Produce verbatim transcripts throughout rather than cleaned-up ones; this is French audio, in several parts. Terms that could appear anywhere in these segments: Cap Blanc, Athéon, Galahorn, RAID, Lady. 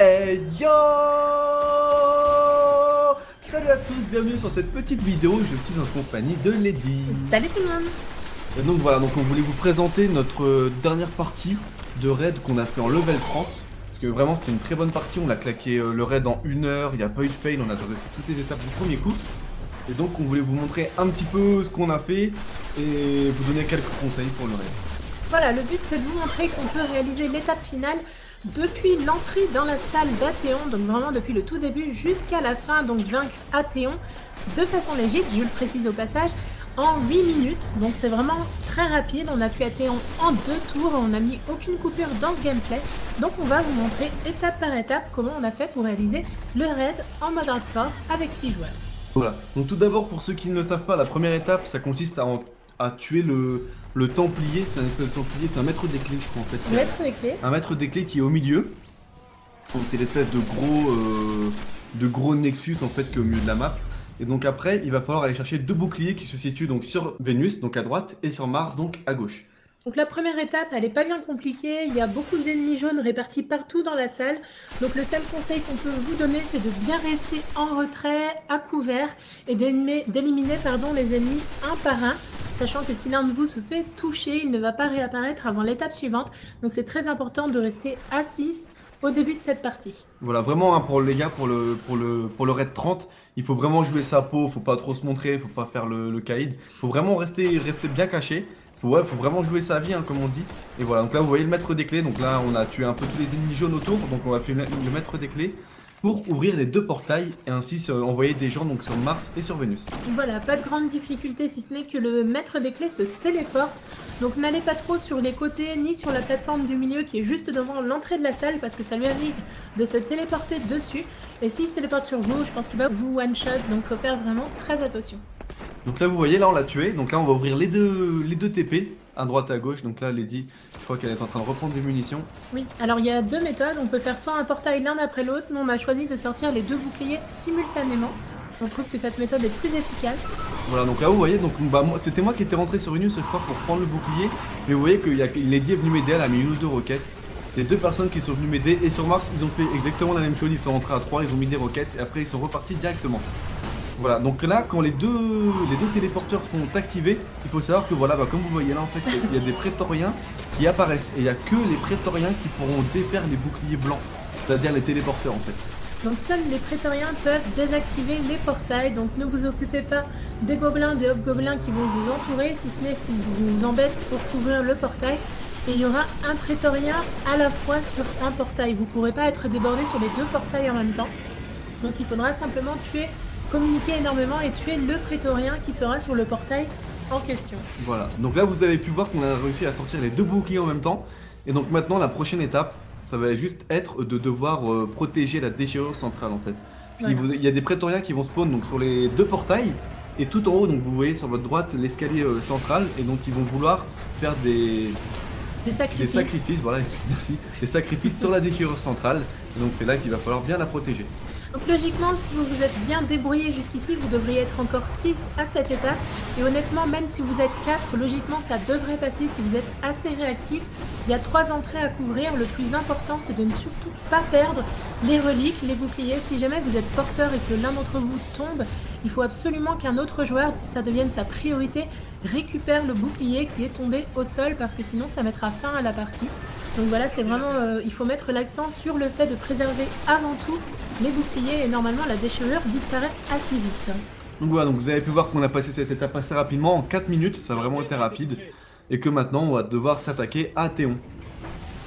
Hey yo! Salut à tous, bienvenue sur cette petite vidéo, je suis en compagnie de Lady. Salut tout le monde! Et donc voilà, donc on voulait vous présenter notre dernière partie de raid qu'on a fait en level trente. Parce que vraiment c'était une très bonne partie, on a claqué le raid en une heure, il n'y a pas eu de fail, on a traversé toutes les étapes du premier coup. Et donc on voulait vous montrer un petit peu ce qu'on a fait et vous donner quelques conseils pour le raid. Voilà, le but c'est de vous montrer qu'on peut réaliser l'étape finale depuis l'entrée dans la salle d'Athéon, donc vraiment depuis le tout début jusqu'à la fin, donc vaincre Athéon de façon légère, je le précise au passage, en huit minutes, donc c'est vraiment très rapide, on a tué Athéon en deux tours, on n'a mis aucune coupure dans ce gameplay, donc on va vous montrer étape par étape comment on a fait pour réaliser le raid en mode hardcore avec six joueurs. Voilà, donc tout d'abord pour ceux qui ne le savent pas, la première étape ça consiste à, en, à tuer le... Le Templier, c'est un espèce de Templier, c'est un maître des clés je crois en fait. Un maître des clés. Un maître des clés qui est au milieu. Donc c'est l'espèce de gros euh, de gros Nexus en fait qui est au milieu de la map. Et donc après il va falloir aller chercher deux boucliers qui se situent donc sur Vénus, donc à droite, et sur Mars donc à gauche. Donc la première étape elle est pas bien compliquée, il y a beaucoup d'ennemis jaunes répartis partout dans la salle. Donc le seul conseil qu'on peut vous donner c'est de bien rester en retrait, à couvert, et d'éliminer pardon les ennemis un par un. Sachant que si l'un de vous se fait toucher, il ne va pas réapparaître avant l'étape suivante. Donc c'est très important de rester assis au début de cette partie. Voilà, vraiment hein, pour les gars, pour le, pour, le, pour le raid trente, il faut vraiment jouer sa peau, faut pas trop se montrer, faut pas faire le, le caïd. Faut vraiment rester, rester bien caché. Faut, ouais, faut vraiment jouer sa vie hein, comme on dit. Et voilà, donc là vous voyez le maître des clés. Donc là on a tué un peu tous les ennemis jaunes autour. Donc on va faire le maître des clés pour ouvrir les deux portails et ainsi envoyer des gens donc sur Mars et sur Vénus. Voilà, pas de grande difficulté si ce n'est que le maître des clés se téléporte. Donc n'allez pas trop sur les côtés ni sur la plateforme du milieu qui est juste devant l'entrée de la salle parce que ça lui arrive de se téléporter dessus. Et s'il se téléporte sur vous, je pense qu'il va vous one-shot, donc faut faire vraiment très attention. Donc là vous voyez, là on l'a tué, donc là on va ouvrir les deux, les deux T P. À droite, à gauche, donc là Lady, je crois qu'elle est en train de reprendre des munitions. Oui, alors il y a deux méthodes, on peut faire soit un portail l'un après l'autre, mais on a choisi de sortir les deux boucliers simultanément. On trouve que cette méthode est plus efficace. Voilà, donc là vous voyez, donc bah, c'était moi qui étais rentré sur Vénus, je crois, pour prendre le bouclier, mais vous voyez que y a, Lady est venue m'aider, elle a mis une ou deux roquettes. Les deux personnes qui sont venues m'aider, et sur Mars, ils ont fait exactement la même chose, ils sont rentrés à trois, ils ont mis des roquettes, et après ils sont repartis directement. Voilà, donc là, quand les deux, les deux téléporteurs sont activés, il faut savoir que voilà, bah, comme vous voyez là, en fait, il y a des prétoriens qui apparaissent. Et il n'y a que les prétoriens qui pourront défaire les boucliers blancs, c'est-à-dire les téléporteurs, en fait. Donc seuls les prétoriens peuvent désactiver les portails, donc ne vous occupez pas des gobelins, des hobgoblins qui vont vous entourer, si ce n'est s'ils vous embêtent pour couvrir le portail. Et il y aura un prétorien à la fois sur un portail. Vous ne pourrez pas être débordé sur les deux portails en même temps. Donc il faudra simplement tuer... communiquer énormément et tuer le prétorien qui sera sur le portail en question. Voilà, donc là vous avez pu voir qu'on a réussi à sortir les deux boucliers en même temps. Et donc maintenant la prochaine étape, ça va juste être de devoir euh, protéger la déchirure centrale en fait. Voilà. Il, vous, il y a des prétoriens qui vont spawn donc, sur les deux portails. Et tout en haut, donc vous voyez sur votre droite l'escalier euh, central. Et donc ils vont vouloir faire des... Des sacrifices. Des sacrifices, voilà, merci. Des sacrifices sur la déchirure centrale. Et donc c'est là qu'il va falloir bien la protéger. Donc logiquement, si vous vous êtes bien débrouillé jusqu'ici, vous devriez être encore six à cette étape. Et honnêtement, même si vous êtes quatre, logiquement ça devrait passer si vous êtes assez réactif. Il y a trois entrées à couvrir, le plus important c'est de ne surtout pas perdre les reliques, les boucliers. Si jamais vous êtes porteur et que l'un d'entre vous tombe, il faut absolument qu'un autre joueur, ça devienne sa priorité, récupère le bouclier qui est tombé au sol parce que sinon ça mettra fin à la partie. Donc voilà, c'est vraiment, euh, il faut mettre l'accent sur le fait de préserver avant tout les boucliers et normalement la déchirure disparaît assez vite. Donc voilà, donc vous avez pu voir qu'on a passé cette étape assez rapidement, en quatre minutes, ça a vraiment été rapide. Et que maintenant on va devoir s'attaquer à Athéon.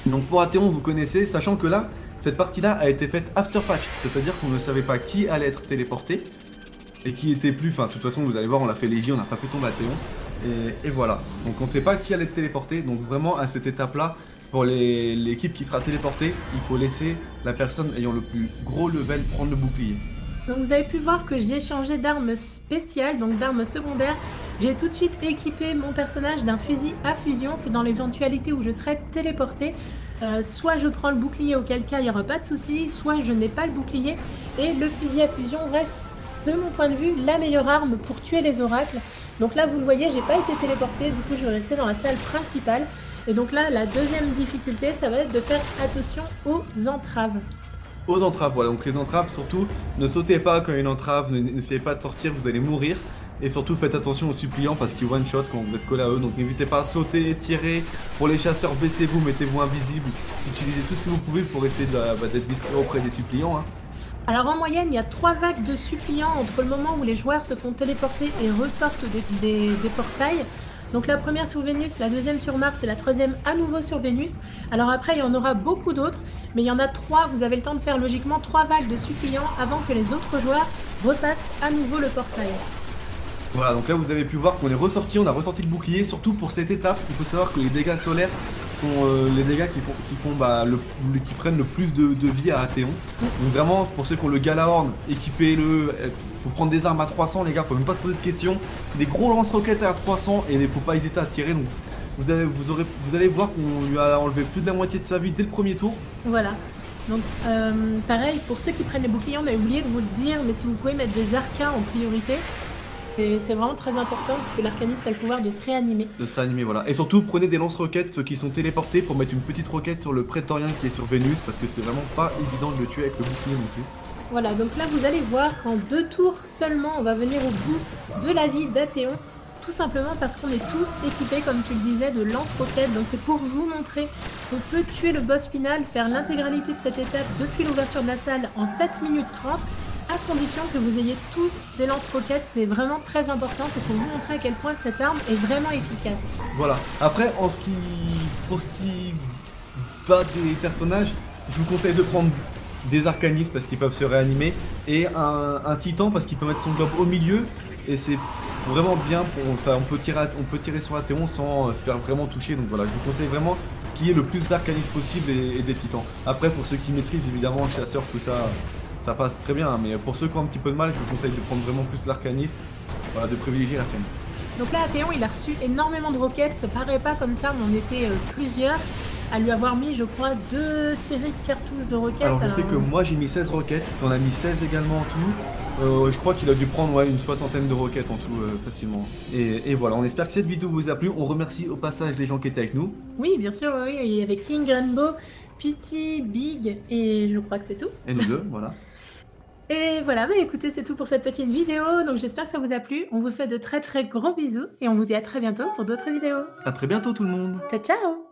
Donc pour Athéon vous connaissez, sachant que là, cette partie-là a été faite after patch, c'est-à-dire qu'on ne savait pas qui allait être téléporté. Et qui était plus, enfin de toute façon vous allez voir on l'a fait léger, on n'a pas pu tomber à Athéon. Et, et voilà, donc on ne sait pas qui allait être téléporté, donc vraiment à cette étape-là, pour l'équipe qui sera téléportée, il faut laisser la personne ayant le plus gros level prendre le bouclier. Donc vous avez pu voir que j'ai changé d'arme spéciale, donc d'arme secondaire. J'ai tout de suite équipé mon personnage d'un fusil à fusion, c'est dans l'éventualité où je serai téléportée. Euh, soit je prends le bouclier, auquel cas il n'y aura pas de souci, soit je n'ai pas le bouclier et le fusil à fusion reste de mon point de vue la meilleure arme pour tuer les oracles. Donc là vous le voyez, j'ai pas été téléportée, du coup je vais rester dans la salle principale. Et donc là la deuxième difficulté, ça va être de faire attention aux entraves. Aux entraves, voilà, donc les entraves surtout, ne sautez pas quand il y a une entrave, n'essayez pas de sortir, vous allez mourir. Et surtout faites attention aux suppliants parce qu'ils one shot quand vous êtes collé à eux, donc n'hésitez pas à sauter, tirer. Pour les chasseurs, baissez-vous, mettez-vous invisible, utilisez tout ce que vous pouvez pour essayer d'être discret auprès des suppliants. Hein. Alors en moyenne, il y a trois vagues de suppliants entre le moment où les joueurs se font téléporter et ressortent des, des, des portails. Donc la première sur Vénus, la deuxième sur Mars et la troisième à nouveau sur Vénus. Alors après il y en aura beaucoup d'autres, mais il y en a trois, vous avez le temps de faire logiquement trois vagues de suppliants avant que les autres joueurs repassent à nouveau le portail. Voilà, donc là vous avez pu voir qu'on est ressorti, on a ressorti le bouclier, surtout pour cette étape. Il faut savoir que les dégâts solaires sont euh, les dégâts qui, font, qui, font, bah, le, qui prennent le plus de, de vie à Athéon. Donc vraiment, pour ceux qui ont le Galahorn, équipez-le, faut prendre des armes à trois cents les gars, faut même pas se poser de questions. Des gros lance-roquettes à trois cents et faut pas hésiter à tirer. Donc vous, avez, vous, aurez, vous allez voir qu'on lui a enlevé plus de la moitié de sa vie dès le premier tour. Voilà. Donc euh, pareil, pour ceux qui prennent les boucliers, on a oublié de vous le dire, mais si vous pouvez mettre des arcains en priorité. C'est vraiment très important parce que l'arcaniste a le pouvoir de se réanimer. De se réanimer, voilà. Et surtout, prenez des lance-roquettes, ceux qui sont téléportés, pour mettre une petite roquette sur le prétorien qui est sur Vénus, parce que c'est vraiment pas évident de le tuer avec le bouclier non plus. Voilà, donc là vous allez voir qu'en deux tours seulement, on va venir au bout de la vie d'Athéon, tout simplement parce qu'on est tous équipés, comme tu le disais, de lance-roquettes. Donc c'est pour vous montrer qu'on peut tuer le boss final, faire l'intégralité de cette étape depuis l'ouverture de la salle en sept minutes trente. À condition que vous ayez tous des lance-roquettes, c'est vraiment très important, c'est pour vous montrer à quel point cette arme est vraiment efficace. Voilà, après en ce qui... pour ce qui bat des personnages, je vous conseille de prendre des arcanistes parce qu'ils peuvent se réanimer et un, un titan parce qu'il peut mettre son globe au milieu et c'est vraiment bien pour ça, on peut tirer, on peut tirer sur Athéon sans se faire vraiment toucher, donc voilà, je vous conseille vraiment qu'il y ait le plus d'arcanistes possible et, et des titans. Après pour ceux qui maîtrisent évidemment un chasseur, tout ça... ça passe très bien, mais pour ceux qui ont un petit peu de mal, je vous conseille de prendre vraiment plus l'arcaniste, voilà, de privilégier l'arcaniste. Donc là, Athéon, il a reçu énormément de roquettes, ça paraît pas comme ça, mais on était euh, plusieurs à lui avoir mis, je crois, deux séries de cartouches de roquettes. Alors, je alors... sais que moi, j'ai mis seize roquettes, t'en as mis seize également en tout. Euh, je crois qu'il a dû prendre ouais, une soixantaine de roquettes en tout, euh, facilement. Et, et voilà, on espère que cette vidéo vous a plu. On remercie au passage les gens qui étaient avec nous. Oui, bien sûr, oui, il y avait King, Rainbow, Pity, Big, et je crois que c'est tout. Et nous deux, voilà. Et voilà, bah écoutez, c'est tout pour cette petite vidéo, donc j'espère que ça vous a plu. On vous fait de très très gros bisous et on vous dit à très bientôt pour d'autres vidéos. À très bientôt tout le monde. Ciao, ciao.